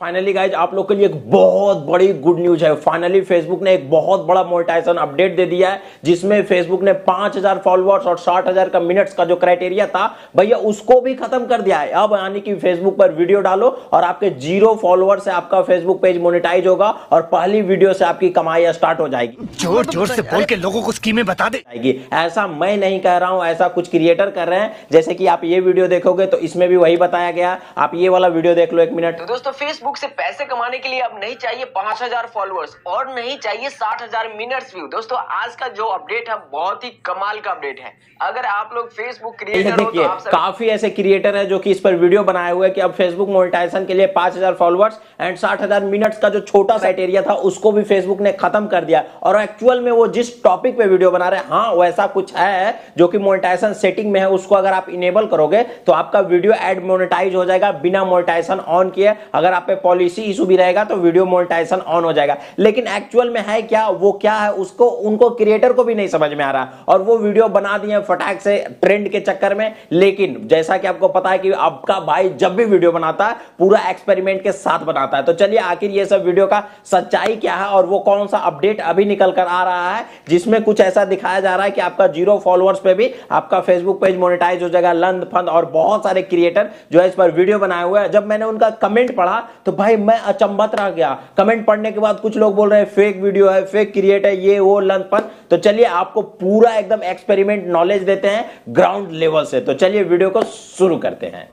Finally guys आप लोग के लिए एक बहुत बड़ी गुड न्यूज है। फाइनली फेसबुक ने एक बहुत बड़ा मोनेटाइजेशन अपडेट दे दिया है, जिसमें फेसबुक ने 5000 फॉलोअर्स और 60000 का मिनट्स का जो क्राइटेरिया था भैया उसको भी खत्म कर दिया है। अब यानी कि फेसबुक पर वीडियो डालो और आपके 0 फॉलोअर्स से आपका फेसबुक पेज मोनेटाइज होगा और पहली वीडियो से आपकी कमाई स्टार्ट हो जाएगी। जोर जोर से बोल के लोगों को स्कीमें बता दे जाएगी, ऐसा मैं नहीं कह रहा हूँ, ऐसा कुछ क्रिएटर कर रहे हैं। जैसे कि आप ये वीडियो देखोगे तो इसमें भी वही बताया गया, आप ये वाला वीडियो देख लो एक मिनट। दोस्तों फेसबुक से पैसे कमाने के लिए अब नहीं चाहिए 5000 फॉलोअर्स और नहीं चाहिए 60000 मिनट्स व्यू। दोस्तों आज का जो अपडेट है बहुत ही कमाल का अपडेट है। अगर आप लोग फेसबुक क्रिएटर हो तो आप काफी ऐसे क्रिएटर हैं जो कि इस पर वीडियो बनाए हुए कि अब फेसबुक मोनेटाइजेशन के लिए 5000 फॉलोअर्स एंड 60000 मिनट्स का जो छोटा क्राइटेरिया था उसको भी फेसबुक ने खत्म कर दिया। और एक्चुअल में वो जिस टॉपिक पे वीडियो बना रहे हैं, हाँ वैसा कुछ है जो कि मोनेटाइजेशन सेटिंग में है, उसको अगर आप इनेबल करोगे तो आपका वीडियो एड मोनेटाइज हो जाएगा बिना मोनेटाइजेशन ऑन किए। अगर आप पॉलिसी इशू भी रहेगा तो वीडियो मोनेटाइजेशन ऑन हो जाएगा। लेकिन एक्चुअल में है क्या, वो क्या है उसको उनको क्रिएटर को भी नहीं समझ में आ रहा और वो वीडियो बना दिए फटाक से ट्रेंड के चक्कर में। लेकिन जैसा कि आपको पता है कि आपका भाई जब भी वीडियो बनाता है पूरा एक्सपेरिमेंट के साथ बनाता है। तो चलिए आखिर ये सब वीडियो का सच्चाई क्या है और वो कौन सा अपडेट अभी निकल कर आ रहा है जिसमें कुछ ऐसा दिखाया जा रहा है कि आपका 0 फॉलोअर्स पे भी आपका फेसबुक पेज मोनेटाइज हो जाएगा लंद फंद। और बहुत सारे क्रिएटर जो है इस पर वीडियो बनाए हुए हैं। जब मैंने उनका कमेंट पढ़ा तो भाई मैं अचंभित रह गया। कमेंट पढ़ने के बाद कुछ लोग बोल रहे हैं फेक वीडियो है, फेक क्रिएट है, ये वो लंपन। तो चलिए आपको पूरा एकदम एक्सपेरिमेंट नॉलेज देते हैं ग्राउंड लेवल से। तो चलिए वीडियो को शुरू करते हैं।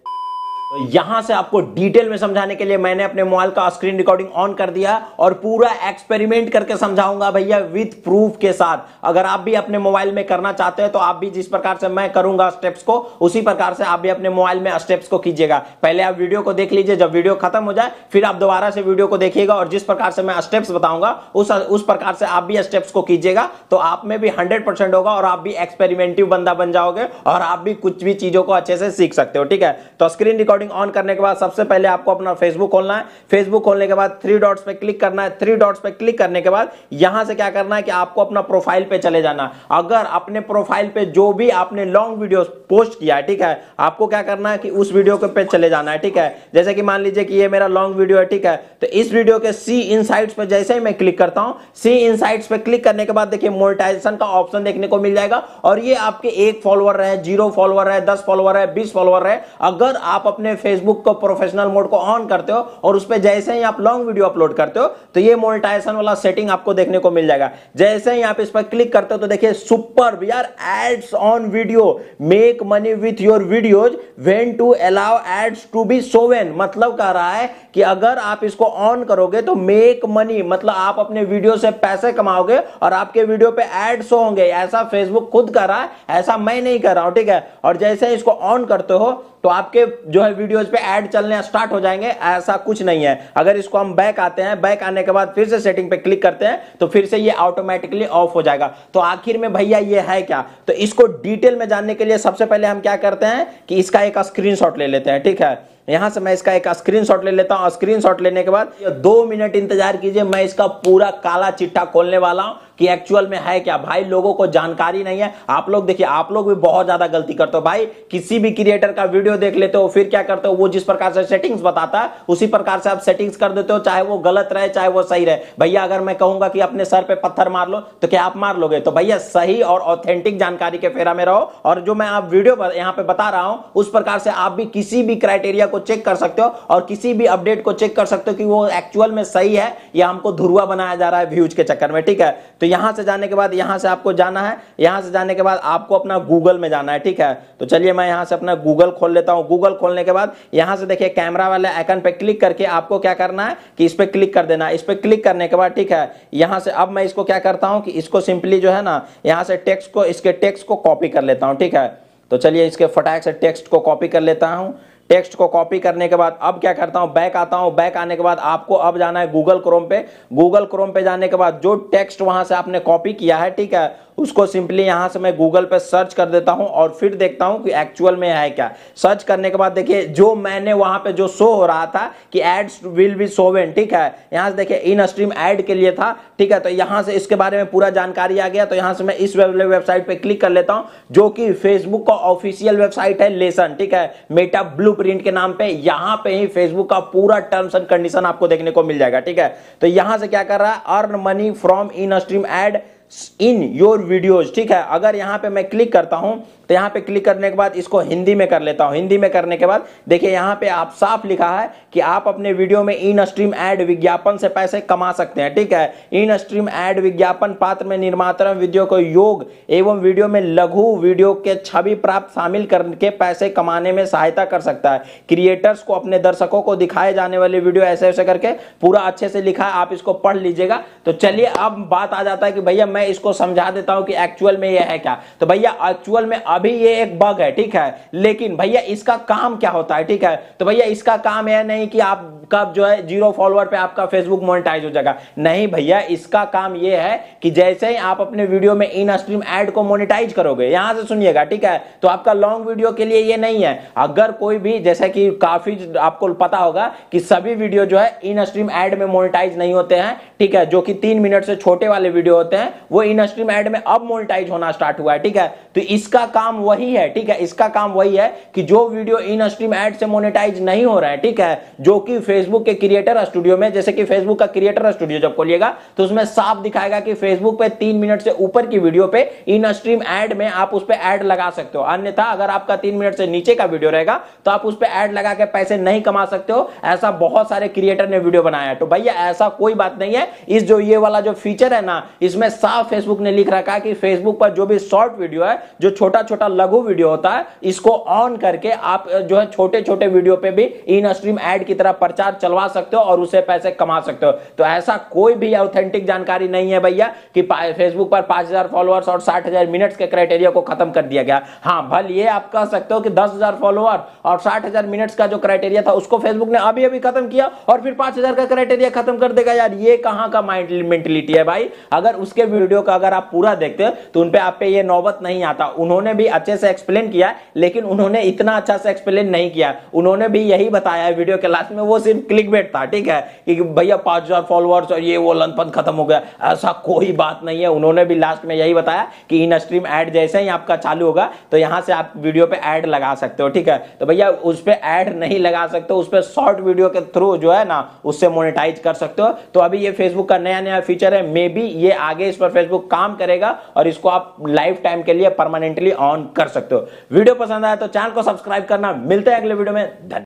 तो यहां से आपको डिटेल में समझाने के लिए मैंने अपने मोबाइल का स्क्रीन रिकॉर्डिंग ऑन कर दिया और पूरा एक्सपेरिमेंट करके समझाऊंगा भैया विथ प्रूफ के साथ। अगर आप भी अपने मोबाइल में करना चाहते हैं तो आप भी जिस प्रकार से मैं करूंगा स्टेप्स को उसी प्रकार से आप भी अपने मोबाइल में स्टेप्स को कीजिएगा। पहले आप वीडियो को देख लीजिए, जब वीडियो खत्म हो जाए फिर आप दोबारा से वीडियो को देखिएगा और जिस प्रकार से मैं स्टेप्स बताऊंगा उस प्रकार से आप भी स्टेप्स को कीजिएगा। तो आप में भी 100% होगा और आप भी एक्सपेरिमेंटिव बंदा बन जाओगे और आप भी कुछ भी चीजों को अच्छे से सीख सकते हो। ठीक है, तो स्क्रीन ऑन करने के बाद सबसे पहले आपको अपना फेसबुक खोलना है। फेसबुक खोलने के बाद 3 डॉट्स पे क्लिक करना है। 3 डॉट्स पे क्लिक करने के बाद यहां से क्या करना है कि आपको अपना प्रोफाइल पे चले जाना। अगर अपने प्रोफाइल पे जो भी आपने लॉन्ग वीडियो पोस्ट किया है, ठीक है, आपको क्या करना है कि उस वीडियो के पे चले जाना है। ठीक है, जैसे कि मान लीजिए कि ये मेरा लॉन्ग वीडियो है। ठीक है, तो इस वीडियो के सी इनसाइट्स पे जैसे ही मैं क्लिक करता हूं, सी इनसाइट्स पे क्लिक करने के बाद देखिए मोनेटाइजेशन का ऑप्शन देखने को मिल जाएगा। और ये आपके 1 फॉलोअर है, 0 फॉलोअर है, 10 फॉलोअर है, 20 फॉलोअर है। अगर आप अपने फेसबुक को प्रोफेशनल मोड को ऑन करते हो और उस पे जैसे ही आप लॉन्ग वीडियो अपलोड करते हो तो ये मोनेटाइजेशन वाला सेटिंग आपको देखने को मिल जाएगा। जैसे ही आप इस पर क्लिक करते हो तो देखिए सुपर यार ads on video make money with your videos when to allow ads to be shown. मतलब कह रहा है कि अगर आप इसको ऑन करोगे तो मेक मनी मतलब आप अपने वीडियो से पैसे कमाओगे और आपके वीडियो पे एड शो होंगे। ऐसा फेसबुक खुद कर रहा है, ऐसा मैं नहीं कर रहा हूं। ठीक है, और जैसे इसको ऑन करते हो तो आपके जो है वीडियोज पे ऐड चलने स्टार्ट हो जाएंगे, ऐसा कुछ नहीं है। अगर इसको हम बैक आते हैं, बैक आने के बाद फिर से सेटिंग पे क्लिक करते हैं तो फिर से ये ऑटोमेटिकली ऑफ हो जाएगा। तो आखिर में भैया ये है क्या, तो इसको डिटेल में जानने के लिए सबसे पहले हम क्या करते हैं कि इसका एक स्क्रीनशॉट ले लेते हैं। ठीक है, यहां से मैं इसका एक स्क्रीनशॉट ले लेता हूं। स्क्रीनशॉट लेने के बाद 2 मिनट इंतजार कीजिए, मैं इसका पूरा काला चिट्ठा खोलने वाला हूं कि एक्चुअल में है क्या। भाई लोगों को जानकारी नहीं है। आप लोग देखिए, आप लोग भी बहुत ज्यादा गलती करते हो भाई। किसी भी क्रिएटर का वीडियो देख लेते हो फिर क्या करते हो, वो जिस प्रकार से सेटिंग्स बताता है उसी प्रकार से आप सेटिंग्स कर देते हो, चाहे वो गलत रहे चाहे वो सही रहे। भैया अगर मैं कहूंगा कि अपने सर पे पत्थर मार लो तो क्या आप मार लोगे? तो भैया सही और ऑथेंटिक जानकारी के फेरा में रहो। और जो मैं आप वीडियो यहाँ पे बता रहा हूँ उस प्रकार से आप भी किसी भी क्राइटेरिया को चेक कर सकते हो और किसी भी अपडेट को चेक कर सकते हो कि वो एक्चुअल में सही है या हमको धुरुआ बनाया जा रहा है व्यूज के चक्कर में। ठीक है, तो यहां से जाने के बाद यहां से आपको जाना है। यहां से जाने के बाद आपको अपना गूगल में जाना है। ठीक है, तो चलिए मैं यहां से अपना गूगल खोल लेता हूं। गूगल खोलने के बाद यहां से देखिए कैमरा वाले आइकन पे क्लिक करके आपको क्या करना है कि इस पे क्लिक कर देना है। इस पे क्लिक करने के बाद ठीक है, यहां से अब मैं इसको क्या करता हूं कि इसको सिंपली जो है ना यहां से टेक्स्ट को इसके टेक्स्ट को कॉपी कर लेता हूं। ठीक है, तो चलिए इसके फटाक से टेक्स्ट को कॉपी कर लेता हूं। टेक्स्ट को कॉपी करने के बाद अब क्या करता हूं, बैक आता हूं। बैक आने के बाद आपको अब जाना है गूगल क्रोम पे। गूगल क्रोम पे जाने के बाद जो टेक्स्ट वहां से आपने कॉपी किया है, ठीक है, उसको सिंपली यहाँ से मैं गूगल पे सर्च कर देता हूँ और फिर देखता हूँ कि एक्चुअल में है क्या। सर्च करने के बाद देखिए जो मैंने वहाँ पे जो शो हो रहा था कि एड्स विल बी शोवन, ठीक है, यहाँ से देखिए इन स्ट्रीम एड के लिए था, ठीक है। तो यहाँ से इसके बारे में पूरा जानकारी आ गया। तो यहाँ से मैं इस वेबसाइट पे क्लिक कर लेता हूँ जो कि फेसबुक का ऑफिशियल वेबसाइट है लेसन, ठीक है, मेटा ब्लूप्रिंट के नाम पे। यहाँ पे ही फेसबुक का पूरा टर्म्स एंड कंडीशन आपको देखने को मिल जाएगा, ठीक है। तो यहाँ से क्या कर रहा है, earn money from in stream ad in your videos, ठीक है। अगर यहाँ पे मैं क्लिक करता हूं तो यहाँ पे क्लिक करने के बाद इसको हिंदी में कर लेता हूं। हिंदी में करने के बाद देखिए यहाँ पे आप साफ लिखा है कि आप अपने वीडियो में इन स्ट्रीम एड विज्ञापन से पैसे कमा सकते हैं, ठीक है। इन स्ट्रीम एड विज्ञापन पात्र में निर्माता वीडियो को योग एवं वीडियो में लघु वीडियो के छवि प्राप्त शामिल करके पैसे कमाने में सहायता कर सकता है। क्रिएटर्स को अपने दर्शकों को दिखाए जाने वाले वीडियो, ऐसे ऐसे करके पूरा अच्छे से लिखा है, आप इसको पढ़ लीजिएगा। तो चलिए अब बात आ जाता है कि भैया मैं इसको समझा देता हूं कि एक्चुअल में ये है क्या। तो भैया एक्चुअल में अभी ये एक बग है, ठीक है, लेकिन भैया इसका काम क्या होता है, ठीक है। तो भैया इसका काम यह नहीं कि आप कब जो है 0 फॉलोअर पे आपका फेसबुक मोनेटाइज हो जाएगा, नहीं भैया। इसका काम यह है कि जैसे ही आप अपने वीडियो में इन स्ट्रीम ऐड को मोनेटाइज करोगे, यहां से सुनिएगा, ठीक है, तो आपका लॉन्ग वीडियो के लिए ये नहीं है। अगर कोई भी, जैसे कि काफी आपको पता होगा कि सभी वीडियो जो है इन स्ट्रीम ऐड में मोनेटाइज नहीं होते हैं, ठीक है, जो कि 3 मिनट से छोटे वाले वीडियो होते हैं वो इन स्ट्रीम ऐड में अब मोनेटाइज होना स्टार्ट हुआ है, ठीक है। तो इसका काम वही है, ठीक है, इसका काम वही है कि जो वीडियो इन स्ट्रीम ऐड से मोनेटाइज नहीं हो रहा है, ठीक है, जो कि फेसबुक के क्रिएटर स्टूडियो में, जैसे कि फेसबुक का क्रिएटर स्टूडियो जब खोलिएगा तो उसमें साफ दिखाएगा कि फेसबुक पे 3 मिनट से ऊपर की वीडियो पे इन स्ट्रीम ऐड में आप उस पे ऐड लगा सकते हो, अन्यथा अगर आपका 3 मिनट से नीचे का वीडियो रहेगा तो आप उस पे ऐड लगा के पैसे नहीं कमा सकते हो। ऐसा बहुत सारे क्रिएटर ने वीडियो बनाया है। तो भैया ऐसा कोई बात नहीं है। इस जो ये वाला जो फीचर है ना, इसमें साफ फेसबुक ने लिख रखा है कि फेसबुक पर जो भी शॉर्ट वीडियो है, जो छोटा छोटा लघु वीडियो होता है, इसको ऑन करके आप जो है छोटे छोटे वीडियो पे भी इन स्ट्रीम ऐड की तरह प्रचार चलवा सकते हो और उसे पैसे कमा सकते हो। तो ऐसा कोई भी ऑथेंटिक जानकारी नहीं है भैया कि फेसबुक पर 5000 फॉलोअर्स और 60,000 मिनट्स के क्राइटेरिया को खत्म कर दिया गया। हाँ, भले ये आप कह सकते हो कि 10,000 फॉलोअर और 60,000 मिनट्स का जो क्राइटेरिया था उसको फेसबुक ने अभी अभी खत्म किया और फिर 5,000 का क्राइटेरिया खत्म कर देगा। यार ये कहां का मेंटालिटी है भाई। अगर उसके वीडियो का अगर आप पूरा देखते हो तो उनपे आप पे ये नौबत नहीं आता। उन्होंने भी अच्छे से एक्सप्लेन किया लेकिन उन्होंने इतना अच्छा से एक्सप्लेन नहीं किया। उन्होंने भी यही बताया वीडियो के लास्ट में, वो सिर्फ क्लिकबेट था, ठीक है, कि भैया 5,000 फॉलोअर्स और ये वो लंपन खत्म हो गया। ऐसा कोई बात नहीं है। उन्होंने भी लास्ट में यही बताया कि इन स्ट्रीम ऐड जैसे ही आपका चालू होगा तो यहां से आप वीडियो पे ऐड लगा सकते हो, ठीक है। तो भैया उस पे ऐड नहीं लगा सकते, उस पे शॉर्ट वीडियो के थ्रू जो है ना उससे मोनेटाइज कर सकते हो। तो अभी ये फेसबुक का नया नया फीचर है, मे बी ये आगे इस पर फेसबुक काम करेगा और इसको आप लाइफ टाइम के लिए परमानेंटली ऑन कर सकते हो। वीडियो पसंद आया तो चैनल को सब्सक्राइब करना। मिलते हैं अगले वीडियो में। धन्यवाद।